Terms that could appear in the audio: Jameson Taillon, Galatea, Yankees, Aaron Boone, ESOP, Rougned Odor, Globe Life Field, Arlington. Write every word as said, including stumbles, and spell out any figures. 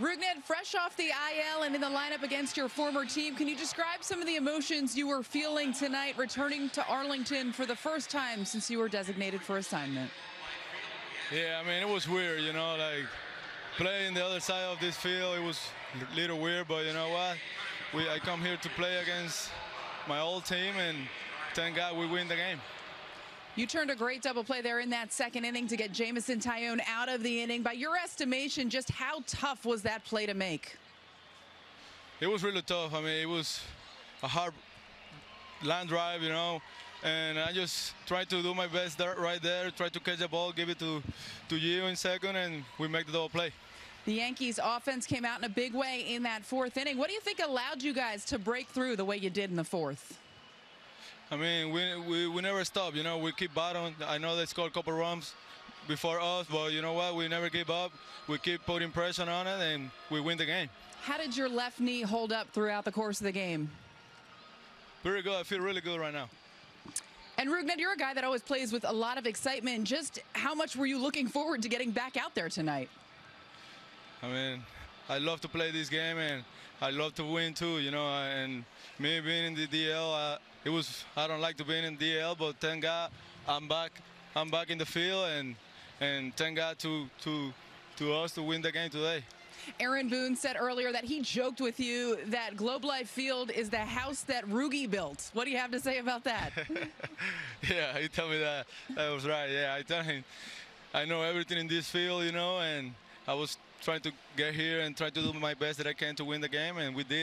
Rougned, fresh off the I L and in the lineup against your former team, can you describe some of the emotions you were feeling tonight returning to Arlington for the first time since you were designated for assignment? Yeah, I mean, it was weird, you know, like playing the other side of this field. It was a little weird, but you know what? We, I come here to play against my old team, and thank God we win the game. You turned a great double play there in that second inning to get Jameson Taillon out of the inning. By your estimation, just how tough was that play to make? It was really tough. I mean, it was a hard line drive, you know, and I just tried to do my best there, right there, try to catch the ball, give it to, to you in second, and we make the double play. The Yankees offense came out in a big way in that fourth inning. What do you think allowed you guys to break through the way you did in the fourth? I mean, we, we, we never stop, you know, we keep battling. I know they scored a couple runs before us, but you know what, we never give up. We keep putting pressure on it, and we win the game. How did your left knee hold up throughout the course of the game? Pretty good. I feel really good right now. And Rougned, you're a guy that always plays with a lot of excitement. Just how much were you looking forward to getting back out there tonight? I mean, I love to play this game, and I love to win too, you know, and me being in the D L, uh, it was, I don't like to be in the D L, but thank God I'm back. I'm back in the field, and and thank God to to to us to win the game today. Aaron Boone said earlier that he joked with you that Globe Life Field is the house that Rougie built. What do you have to say about that? Yeah, he told me that. That was right. Yeah, I told him I know everything in this field, you know, and I was trying to get here and try to do my best that I can to win the game, and we did.